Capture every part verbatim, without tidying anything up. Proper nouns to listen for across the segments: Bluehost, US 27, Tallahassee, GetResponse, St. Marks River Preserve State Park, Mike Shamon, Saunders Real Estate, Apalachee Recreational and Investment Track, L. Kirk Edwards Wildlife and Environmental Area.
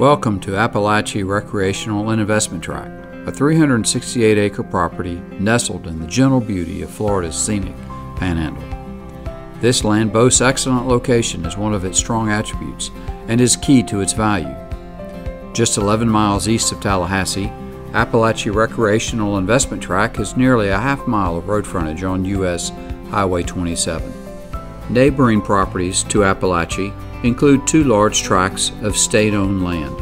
Welcome to Apalachee Recreational and Investment Track, a three hundred sixty-eight acre property nestled in the gentle beauty of Florida's scenic panhandle. This land boasts excellent location as one of its strong attributes and is key to its value. Just eleven miles east of Tallahassee, Apalachee Recreational Investment Track has nearly a half mile of road frontage on U S Highway twenty-seven. Neighboring properties to Apalachee include two large tracts of state-owned land.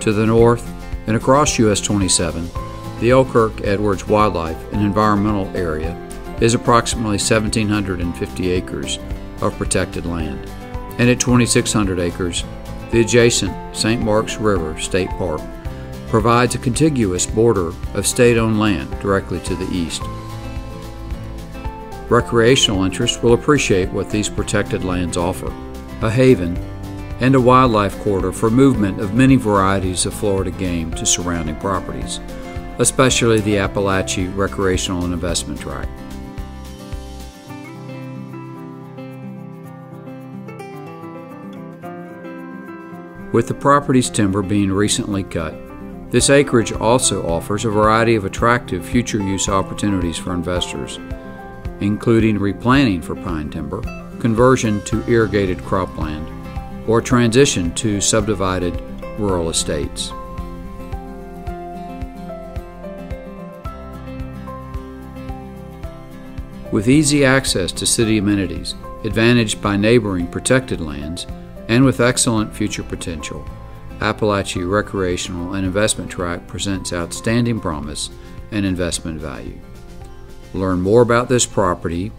To the north and across U S twenty-seven, the L. Kirk Edwards Wildlife and Environmental Area is approximately one thousand seven hundred fifty acres of protected land, and at two thousand six hundred acres, the adjacent Saint Marks River State Park provides a contiguous border of state-owned land directly to the east. Recreational interests will appreciate what these protected lands offer: a haven and a wildlife corridor for movement of many varieties of Florida game to surrounding properties, especially the Apalachee Recreational and Investment Track. With the property's timber being recently cut, this acreage also offers a variety of attractive future use opportunities for investors, including replanting for pine timber, conversion to irrigated cropland, or transition to subdivided rural estates. With easy access to city amenities, advantaged by neighboring protected lands, and with excellent future potential, Apalachee Recreational and Investment Track presents outstanding promise and investment value. Learn more about this property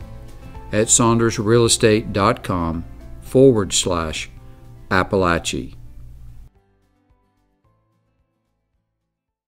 at saunders real estate dot com forward slash Apalachee.